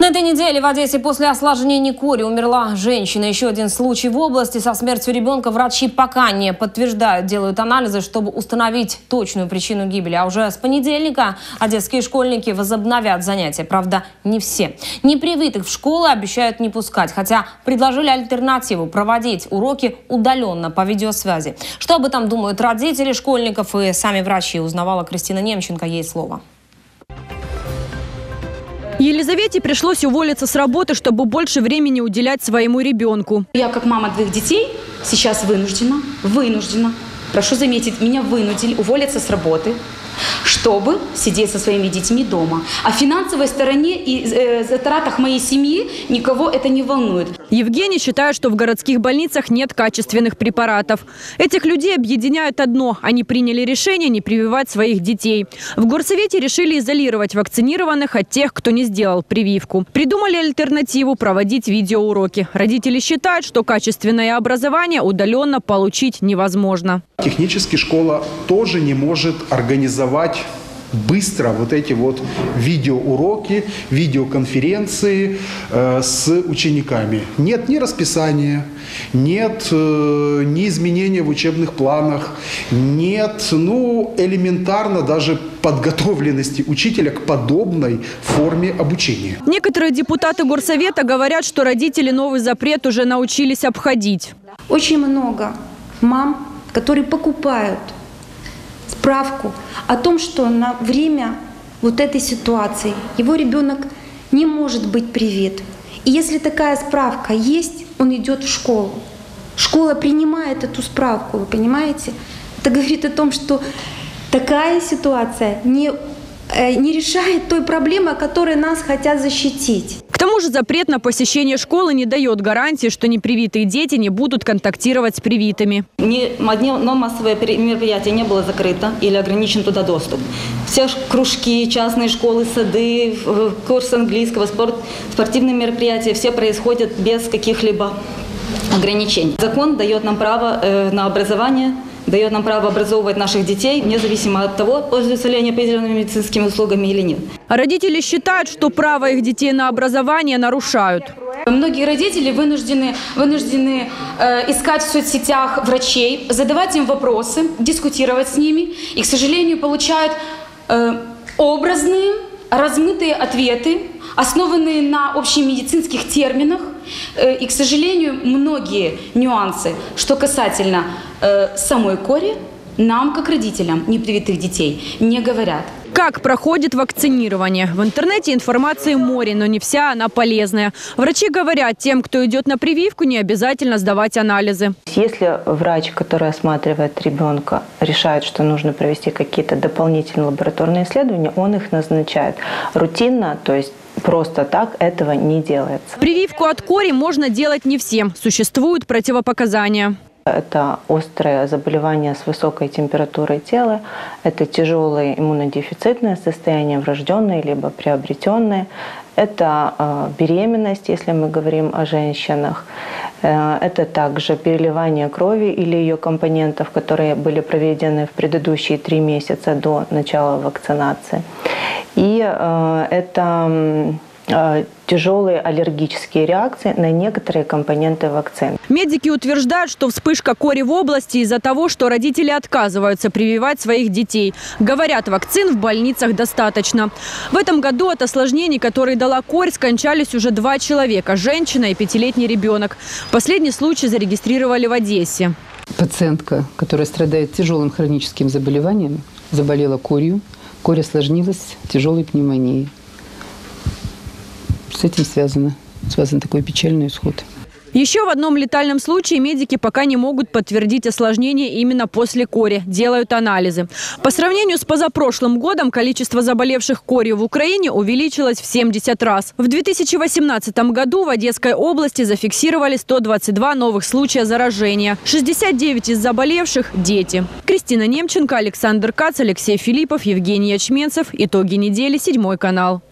На этой неделе в Одессе после осложнений кори умерла женщина. Еще один случай в области со смертью ребенка врачи пока не подтверждают. Делают анализы, чтобы установить точную причину гибели. А уже с понедельника одесские школьники возобновят занятия. Правда, не все. Непривитых в школы обещают не пускать. Хотя предложили альтернативу – проводить уроки удаленно по видеосвязи. Что об этом думают родители школьников и сами врачи, узнавала Кристина Немченко. Ей слово. Елизавете пришлось уволиться с работы, чтобы больше времени уделять своему ребенку. Я как мама 2 детей сейчас вынуждена, прошу заметить, меня вынудили уволиться с работы, чтобы сидеть со своими детьми дома. О финансовой стороне и затратах моей семьи никого это не волнует. Евгений считает, что в городских больницах нет качественных препаратов. Этих людей объединяет одно – они приняли решение не прививать своих детей. В горсовете решили изолировать вакцинированных от тех, кто не сделал прививку. Придумали альтернативу – проводить видеоуроки. Родители считают, что качественное образование удаленно получить невозможно. Технически школа тоже не может организовать быстро вот эти вот видеоуроки, видеоконференции с учениками. Нет ни расписания, нет ни изменения в учебных планах, нет, элементарно даже подготовленности учителя к подобной форме обучения. Некоторые депутаты горсовета говорят, что родители новый запрет уже научились обходить. Очень много мам, которые покупают справку о том, что на время вот этой ситуации его ребенок не может быть привит. И если такая справка есть, он идет в школу. Школа принимает эту справку, вы понимаете? Это говорит о том, что такая ситуация не решает той проблемы, о которой нас хотят защитить. К тому же запрет на посещение школы не дает гарантии, что непривитые дети не будут контактировать с привитыми. Ни одно массовое мероприятие не было закрыто или ограничен туда доступ. Все кружки, частные школы, сады, курс английского, спортивные мероприятия, все происходят без каких-либо ограничений. Закон дает нам право на образование, дает нам право образовывать наших детей, независимо от того, пользуются ли они определенными медицинскими услугами или нет. Родители считают, что право их детей на образование нарушают. Многие родители вынуждены искать в соцсетях врачей, задавать им вопросы, дискутировать с ними. И, к сожалению, получают образные, размытые ответы, основанные на общемедицинских терминах. И, к сожалению, многие нюансы, что касательно самой кори, нам, как родителям непривитых детей, не говорят. Как проходит вакцинирование? В интернете информации море, но не вся она полезная. Врачи говорят, тем, кто идет на прививку, не обязательно сдавать анализы. Если врач, который осматривает ребенка, решает, что нужно провести какие-то дополнительные лабораторные исследования, он их назначает рутинно, то есть просто так этого не делается. Прививку от кори можно делать не всем. Существуют противопоказания. Это острое заболевание с высокой температурой тела, это тяжелое иммунодефицитное состояние, врожденное либо приобретенное, это беременность, если мы говорим о женщинах, это также переливание крови или ее компонентов, которые были проведены в предыдущие 3 месяца до начала вакцинации. И это тяжелые аллергические реакции на некоторые компоненты вакцин. Медики утверждают, что вспышка кори в области из-за того, что родители отказываются прививать своих детей. Говорят, вакцин в больницах достаточно. В этом году от осложнений, которые дала корь, скончались уже 2 человека – женщина и 5-летний ребенок. Последний случай зарегистрировали в Одессе. Пациентка, которая страдает тяжелым хроническим заболеванием, заболела корью. Корь осложнилась тяжелой пневмонией. С этим связан такой печальный исход. Еще в одном летальном случае медики пока не могут подтвердить осложнение именно после кори. Делают анализы. По сравнению с позапрошлым годом количество заболевших корью в Украине увеличилось в 70 раз. В 2018 году в Одесской области зафиксировали 122 новых случая заражения. 69 из заболевших – дети. Кристина Немченко, Александр Кац, Алексей Филиппов, Евгений Ячменцев. Итоги недели, 7 канал.